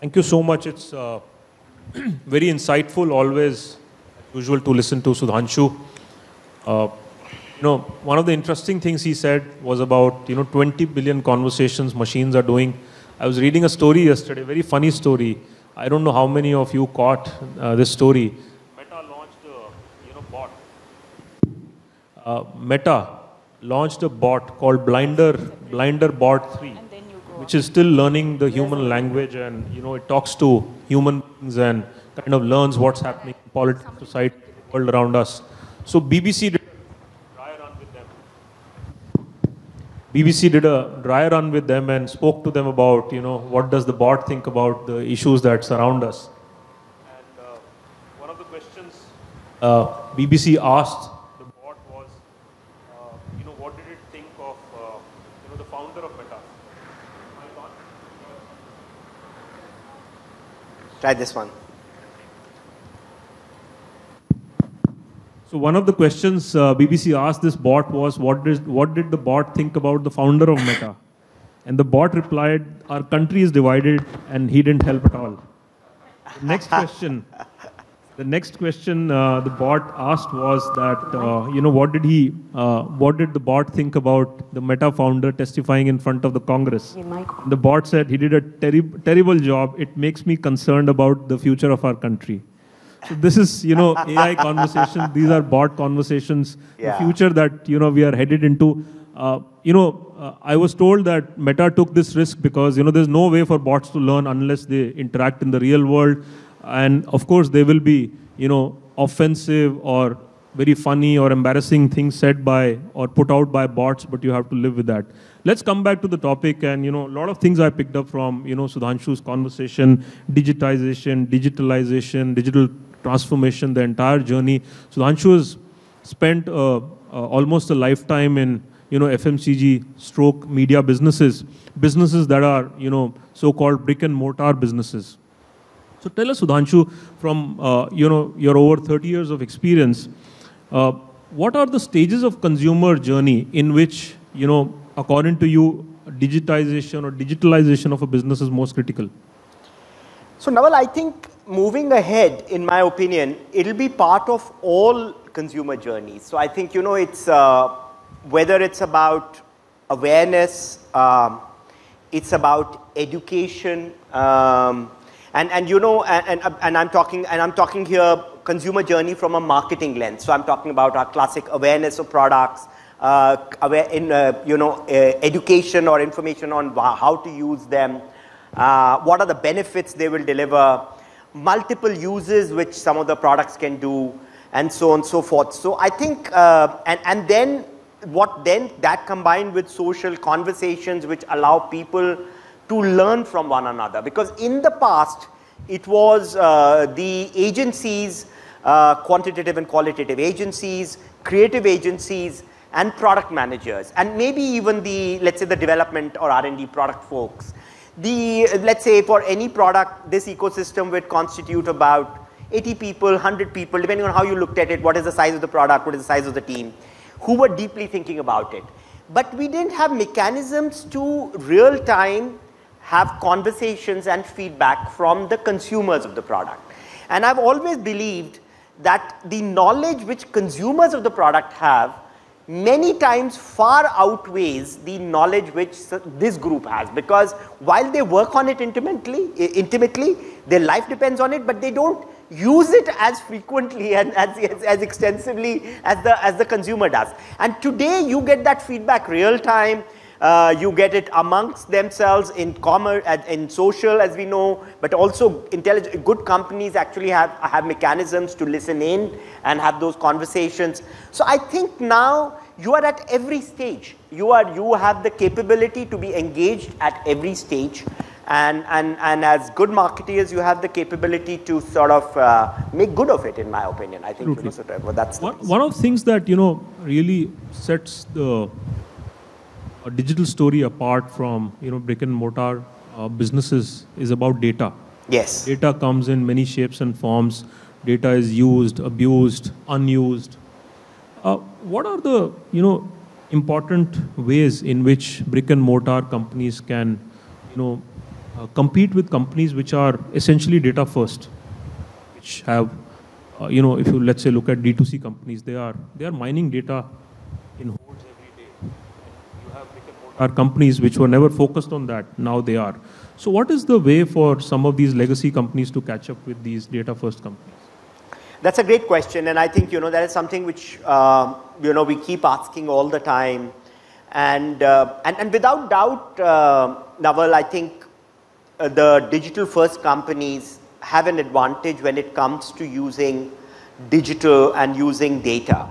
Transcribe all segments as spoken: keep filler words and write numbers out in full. Thank you so much. It's uh, very insightful, always, as usual, to listen to Sudhanshu. Uh, you know, one of the interesting things he said was about, you know, twenty billion conversations machines are doing. I was reading a story yesterday, very funny story. I don't know how many of you caught uh, this story. Meta launched a you know, bot. Uh, Meta launched a bot called Blinder, BlinderBot three, which is still learning the human language, and you know it talks to human beings and kind of learns what's happening in politics, society, world around us. So B B C did a dry run with them. B B C did a dry run with them and spoke to them about you know what does the bot think about the issues that surround us. And uh, one of the questions uh, B B C asked the bot was, uh, you know, what did it think of uh, you know the founder of Meta? Try this one. So one of the questions uh, B B C asked this bot was, what did, what did the bot think about the founder of Meta? And the bot replied, our country is divided and he didn't help at all. The next question, the next question uh, the bot asked was that, uh, you know, what did he, uh, what did the bot think about the Meta founder testifying in front of the Congress? The bot said he did a terrib terrible job. It makes me concerned about the future of our country. So this is, you know, A I conversation. These are bot conversations. Yeah. The future that, you know, we are headed into. Uh, you know, uh, I was told that Meta took this risk because, you know, there's no way for bots to learn unless they interact in the real world. And of course, there will be, you know, offensive or very funny or embarrassing things said by or put out by bots, but you have to live with that. Let's come back to the topic, and you know, a lot of things I picked up from, you know, Sudhanshu's conversation: digitization, digitalization, digital transformation, the entire journey. Sudhanshu has spent uh, uh, almost a lifetime in, you know, F M C G stroke media businesses, businesses that are, you know, so-called brick and mortar businesses. So tell us, Sudhanshu, from, uh, you know, your over thirty years of experience, Uh, what are the stages of consumer journey in which, you know, according to you, digitization or digitalization of a business is most critical? So, Naval, I think moving ahead, in my opinion, it'll be part of all consumer journeys. So I think, you know, it's uh, whether it's about awareness, um, it's about education, um, and, and, you know, and, and, and I'm talking, and I'm talking here consumer journey from a marketing lens. So I'm talking about our classic awareness of products, uh, aware in, uh, you know, uh, education or information on how to use them, uh, what are the benefits they will deliver, multiple uses which some of the products can do, and so on and so forth. So I think, uh, and, and then what then that combined with social conversations which allow people to learn from one another. Because in the past, it was uh, the agencies, Uh, quantitative and qualitative agencies, creative agencies, and product managers, and maybe even the, let's say, the development or R and D product folks. The, let's say, for any product, this ecosystem would constitute about eighty people, one hundred people, depending on how you looked at it, what is the size of the product, what is the size of the team, who were deeply thinking about it. But we didn't have mechanisms to real-time have conversations and feedback from the consumers of the product. And I've always believed that the knowledge which consumers of the product have many times far outweighs the knowledge which this group has, because while they work on it intimately, intimately, their life depends on it, but they don't use it as frequently and as, as, as extensively as the, as the consumer does. And today you get that feedback real time. Uh, you get it amongst themselves in commerce, in social, as we know, but also intelligent, good companies actually have, have mechanisms to listen in and have those conversations. So I think now you are at every stage. You are, you have the capability to be engaged at every stage, and, and, and as good marketeers, you have the capability to sort of uh, make good of it, in my opinion. I think, you know, so that's one, one of the things that, you know, really sets the a digital story apart from, you know, brick and mortar uh, businesses is about data. Yes. Data comes in many shapes and forms. Data is used, abused, unused. Uh, what are the, you know, important ways in which brick and mortar companies can, you know, uh, compete with companies which are essentially data first, which have, uh, you know, if you let's say look at D two C companies, they are they are mining data in hordes every day. You have brick and mortar companies which were never focused on that, now they are. So what is the way for some of these legacy companies to catch up with these data first companies? That's a great question, and I think, you know, that is something which, uh, you know, we keep asking all the time. And, uh, and, and without doubt, uh, Naval, I think uh, the digital first companies have an advantage when it comes to using digital and using data.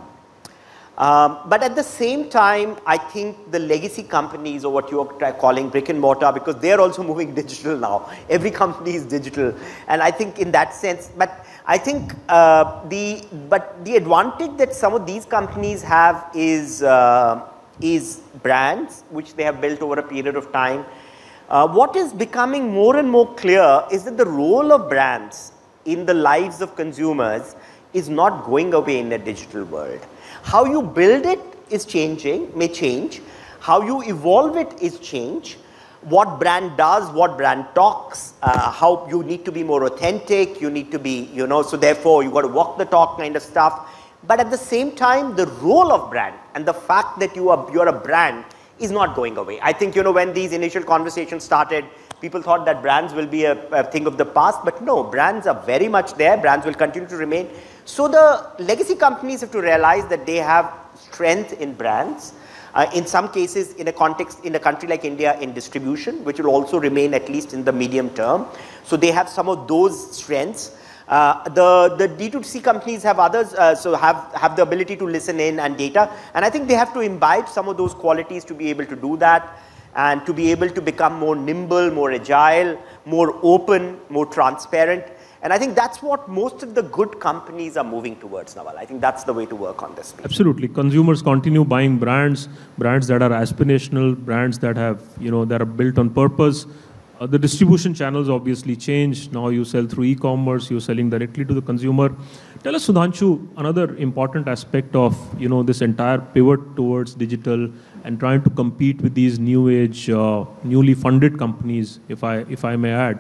Um, but at the same time, I think the legacy companies, or what you are calling brick and mortar, because they are also moving digital now. Every company is digital, and I think in that sense, but I think uh, the but the advantage that some of these companies have is uh, is brands which they have built over a period of time. Uh, what is becoming more and more clear is that the role of brands in the lives of consumers is not going away in a digital world. How you build it is changing, may change. How you evolve it is change. What brand does, what brand talks, uh, how you need to be more authentic, you need to be, you know, so therefore you got to walk the talk kind of stuff. But at the same time, the role of brand and the fact that you are, you're a brand is not going away. I think, you know, when these initial conversations started, people thought that brands will be a, a thing of the past, but no, brands are very much there, brands will continue to remain. So the legacy companies have to realize that they have strength in brands, uh, in some cases in a context, in a country like India, in distribution, which will also remain at least in the medium term. So they have some of those strengths. Uh, the, the D two C companies have others, uh, so have, have the ability to listen in and data, and I think they have to imbibe some of those qualities to be able to do that, and to be able to become more nimble, more agile, more open, more transparent. And I think that's what most of the good companies are moving towards, Naval. I think that's the way to work on this piece. Absolutely. Consumers continue buying brands, brands that are aspirational, brands that have, you know, that are built on purpose. Uh, the distribution channels obviously change. Now you sell through e-commerce, you're selling directly to the consumer. Tell us, Sudhanshu, another important aspect of, you know, this entire pivot towards digital and trying to compete with these new age, uh, newly funded companies, if I, if I may add.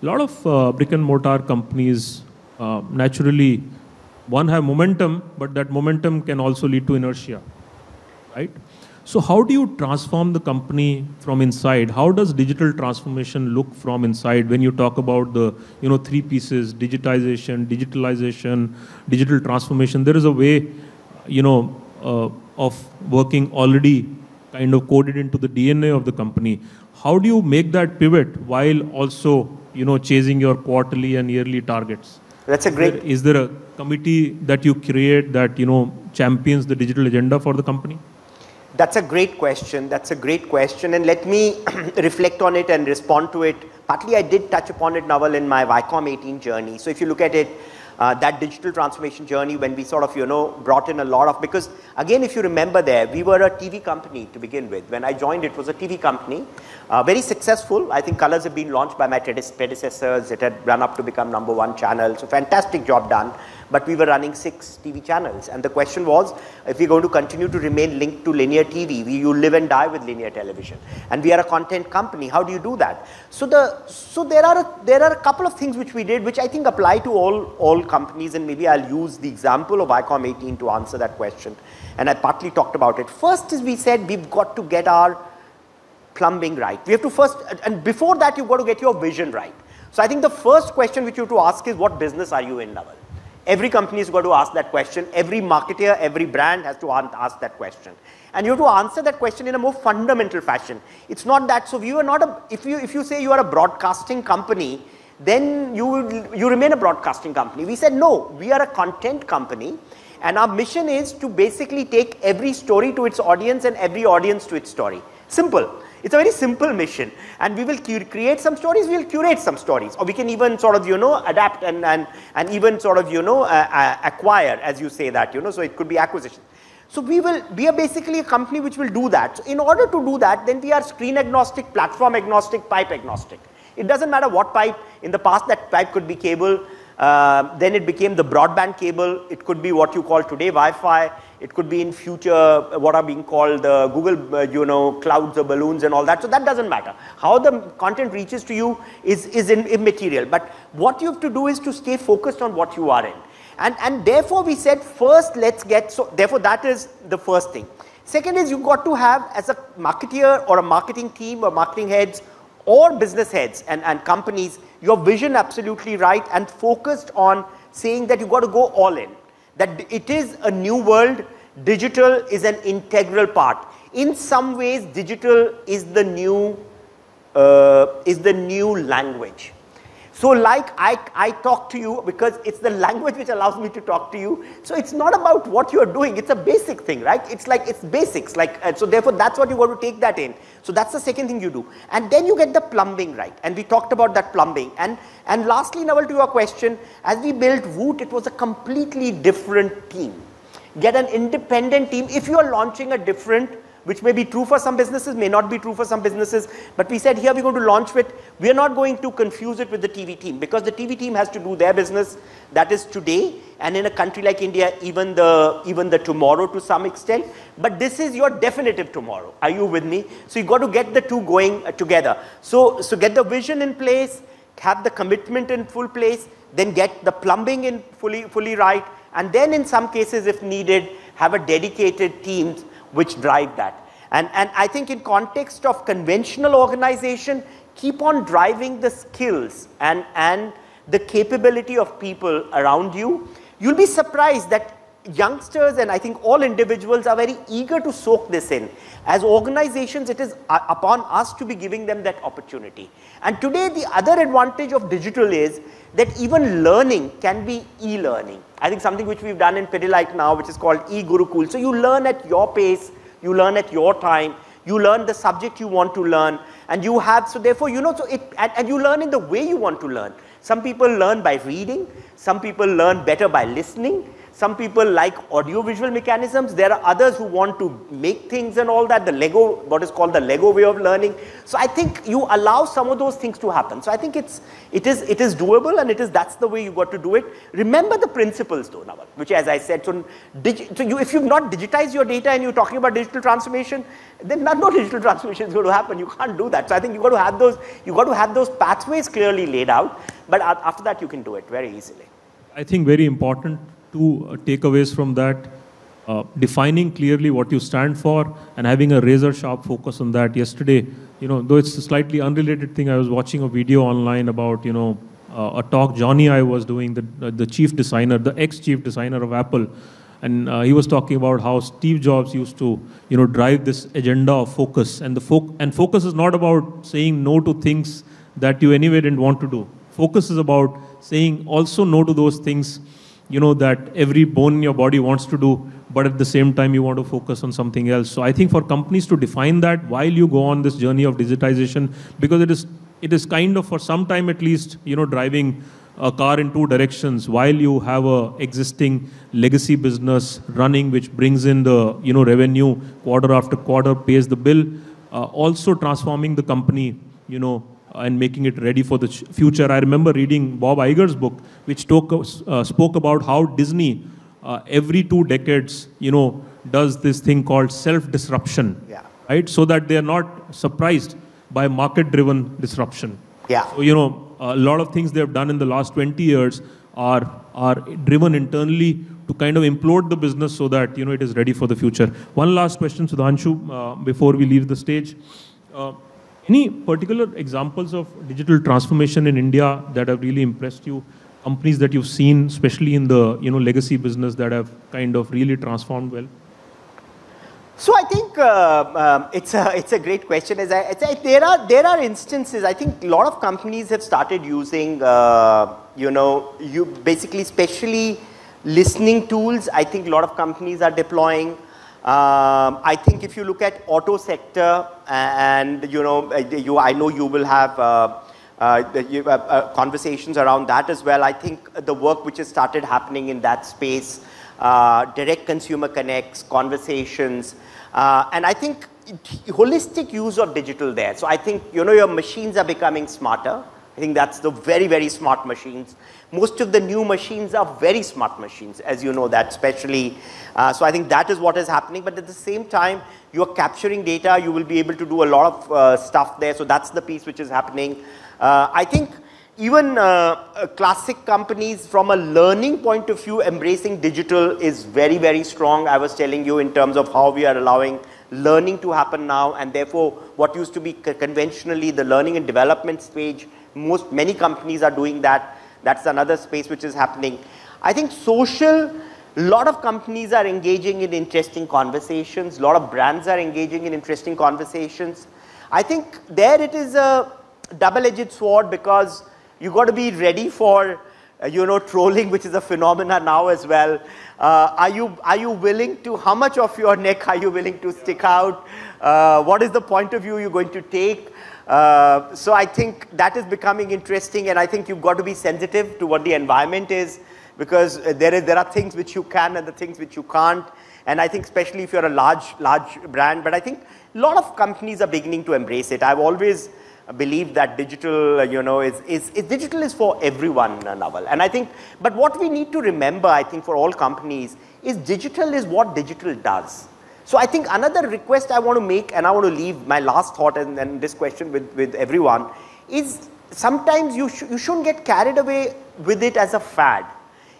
A lot of uh, brick and mortar companies uh, naturally, one, have momentum, but that momentum can also lead to inertia, right? So how do you transform the company from inside? How does digital transformation look from inside when you talk about the, you know, three pieces, digitization, digitalization, digital transformation? There is a way, you know, uh, of working already kind of coded into the D N A of the company. How do you make that pivot while also, you know, chasing your quarterly and yearly targets? That's a great... Is there, is there a committee that you create that, you know, champions the digital agenda for the company? That's a great question. That's a great question. And let me reflect on it and respond to it. Partly I did touch upon it, Naval, in my Viacom eighteen journey. So if you look at it, uh, that digital transformation journey, when we sort of, you know, brought in a lot of... Because again, if you remember there, we were a T V company to begin with. When I joined, it was a T V company. Uh, very successful. I think Colors had been launched by my predecessors. It had run up to become number one channel. So fantastic job done. But we were running six T V channels. And the question was, if we're going to continue to remain linked to linear T V, we, you live and die with linear television. And we are a content company. How do you do that? So, the, so there, are a, there are a couple of things which we did, which I think apply to all, all companies. And maybe I'll use the example of Viacom eighteen to answer that question. And I partly talked about it. First is we said, we've got to get our plumbing right. We have to first, and before that, you've got to get your vision right. So I think the first question which you have to ask is, what business are you in, Naval? Every company has got to ask that question. Every marketer, every brand has to ask that question. And you have to answer that question in a more fundamental fashion. It's not that, so if you are not a, if you, if you say you are a broadcasting company, then you, will, you remain a broadcasting company. We said, no, we are a content company. And our mission is to basically take every story to its audience and every audience to its story. Simple. It's a very simple mission, and we will create some stories, we will curate some stories, or we can even sort of, you know, adapt and, and, and even sort of, you know, uh, uh, acquire, as you say that, you know, so it could be acquisition. So we will, we are basically a company which will do that. So in order to do that, then we are screen agnostic, platform agnostic, pipe agnostic. It doesn't matter what pipe. In the past, that pipe could be cable. Uh, then it became the broadband cable. It could be what you call today Wi-Fi. It could be in future what are being called the uh, Google, uh, you know, clouds or balloons and all that. So that doesn't matter. How the content reaches to you is, is immaterial. But what you have to do is to stay focused on what you are in. And, and therefore we said first let's get, so therefore that is the first thing. Second is you've got to have as a marketeer or a marketing team or marketing heads or business heads and, and companies, your vision absolutely right and focused on saying that you've got to go all in. That it is a new world, digital is an integral part. In some ways digital is the new, uh, is the new language. So like I, I talk to you because it's the language which allows me to talk to you. So it's not about what you're doing, it's a basic thing, right? It's like, it's basics, like, so therefore that's what you want to take that in. So that's the second thing you do. And then you get the plumbing right, and we talked about that plumbing. And, and lastly, Naval, to your question, as we built Woot, it was a completely different team. Get an independent team. If you're launching a different, which may be true for some businesses, may not be true for some businesses, but we said here we're going to launch with, we are not going to confuse it with the T V team, because the T V team has to do their business, that is today, and in a country like India, even the, even the tomorrow to some extent, but this is your definitive tomorrow, are you with me? So you've got to get the two going uh, together. So, so get the vision in place, have the commitment in full place, then get the plumbing in fully, fully right, and then in some cases if needed, have a dedicated team which drive that. And, and I think in context of conventional organization, keep on driving the skills and, and the capability of people around you. You'll be surprised that youngsters and I think all individuals are very eager to soak this in. As organizations, it is upon us to be giving them that opportunity. And today the other advantage of digital is that even learning can be e-learning. I think something which we've done in Pedilite now, which is called E-Gurukul. So you learn at your pace, you learn at your time, you learn the subject you want to learn, and you have, so therefore, you know, so it, and, and you learn in the way you want to learn. Some people learn by reading, some people learn better by listening, some people like audio-visual mechanisms, there are others who want to make things and all that, the Lego, what is called the Lego way of learning. So I think you allow some of those things to happen. So I think it's, it is, it is doable and it is, that's the way you got to do it. Remember the principles though, Naval, which as I said, so, digi so you, if you've not digitized your data and you're talking about digital transformation, then not, no digital transformation is going to happen. You can't do that. So I think you've got to have those, you've got to have those pathways clearly laid out, but after that you can do it very easily. I think very important. Two takeaways from that, uh, defining clearly what you stand for and having a razor sharp focus on that. Yesterday, you know, though it's a slightly unrelated thing, I was watching a video online about, you know, uh, a talk Jony I was doing, the, uh, the chief designer, the ex-chief designer of Apple. And uh, he was talking about how Steve Jobs used to, you know, drive this agenda of focus. And, the fo and focus is not about saying no to things that you anyway didn't want to do. Focus is about saying also no to those things, you know, that every bone in your body wants to do, but at the same time you want to focus on something else. So I think for companies to define that while you go on this journey of digitization, because it is, it is kind of for some time at least, you know, driving a car in two directions while you have a existing legacy business running, which brings in the, you know, revenue quarter after quarter, pays the bill, uh, also transforming the company, you know, and making it ready for the future. I remember reading Bob Iger's book, which talk, uh, spoke about how Disney, uh, every two decades, you know, does this thing called self-disruption, yeah, right? So that they are not surprised by market-driven disruption. Yeah. So, you know, a lot of things they have done in the last twenty years are, are driven internally to kind of implode the business so that, you know, it is ready for the future. One last question, Sudhanshu, uh, before we leave the stage. Uh, Any particular examples of digital transformation in India that have really impressed you? Companies that you've seen, especially in the, you know, legacy business, that have kind of really transformed well? So I think uh, um, it's a it's a great question. As I, as I there are there are instances. I think a lot of companies have started using uh, you know you basically especially listening tools. I think a lot of companies are deploying. Um, I think if you look at auto sector and, you know, you, I know you will have uh, uh, the, you, uh, uh, conversations around that as well. I think the work which has started happening in that space, uh, direct consumer connects, conversations, uh, and I think holistic use of digital there. So I think, you know, your machines are becoming smarter. I think that's the very, very smart machines. Most of the new machines are very smart machines, as you know that, especially. Uh, so I think that is what is happening. But at the same time, you are capturing data. You will be able to do a lot of uh, stuff there. So that's the piece which is happening. Uh, I think even uh, classic companies, from a learning point of view, embracing digital is very, very strong. I was telling you in terms of how we are allowing learning to happen now, and therefore what used to be conventionally the learning and development stage, most many companies are doing that. That's another space which is happening. I think social, a lot of companies are engaging in interesting conversations. A lot of brands are engaging in interesting conversations. I think there it is a double-edged sword, because you got to be ready for uh, you know, trolling, which is a phenomena now as well. Uh, are you are you willing to? How much of your neck are you willing to stick out? Uh, what is the point of view you're going to take? Uh, so I think that is becoming interesting, and I think you've got to be sensitive to what the environment is, because there is there are things which you can and the things which you can't, and I think especially if you're a large large brand. But I think a lot of companies are beginning to embrace it. I've always believed that digital, you know, is is, is digital is for everyone, Naval, and I think. But what we need to remember, I think, for all companies is digital is what digital does. So I think another request I want to make, and I want to leave my last thought and, and this question with, with everyone, is sometimes you, sh you shouldn't get carried away with it as a fad.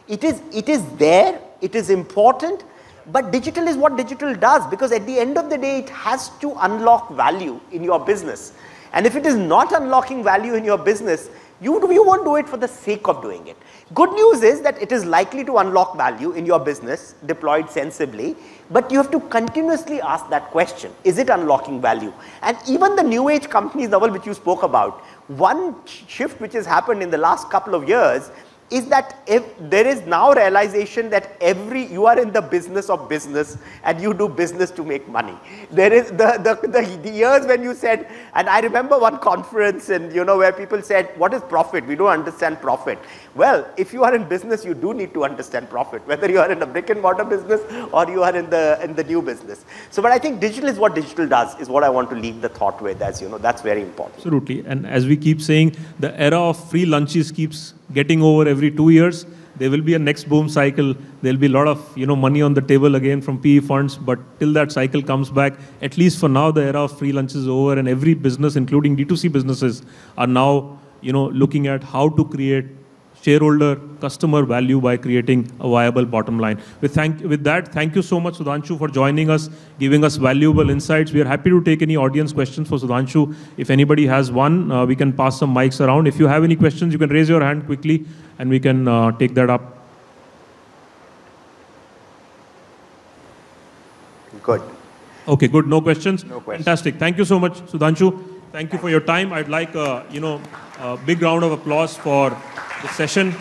It is, it is there, it is important, but digital is what digital does, because at the end of the day, it has to unlock value in your business. And if it is not unlocking value in your business, you, you won't do it for the sake of doing it. Good news is that it is likely to unlock value in your business, deployed sensibly, but you have to continuously ask that question, is it unlocking value? And even the new age companies, Naval, which you spoke about, one shift which has happened in the last couple of years is that if there is now realization that every, you are in the business of business and you do business to make money. There is the, the, the, the years when you said, and I remember one conference, and you know, where people said, what is profit? We don't understand profit. Well, if you are in business, you do need to understand profit, whether you are in a brick and mortar business or you are in the, in the new business. So, but I think digital is what digital does, is what I want to leave the thought with, as you know, that's very important. Absolutely, and as we keep saying, the era of free lunches keeps getting over every two years. There will be a next boom cycle. There will be a lot of you know money on the table again from P E funds. But till that cycle comes back, at least for now, the era of free lunch is over, and every business, including D two C businesses, are now you know looking at how to create shareholder customer value by creating a viable bottom line. With, thank, with that, thank you so much, Sudhanshu, for joining us, giving us valuable insights. We are happy to take any audience questions for Sudhanshu. If anybody has one, uh, we can pass some mics around. If you have any questions, you can raise your hand quickly and we can uh, take that up. Good. Okay, good. No questions? No questions. Fantastic. Thank you so much, Sudhanshu. Thank you for your time. I'd like uh, you know, a big round of applause for the session.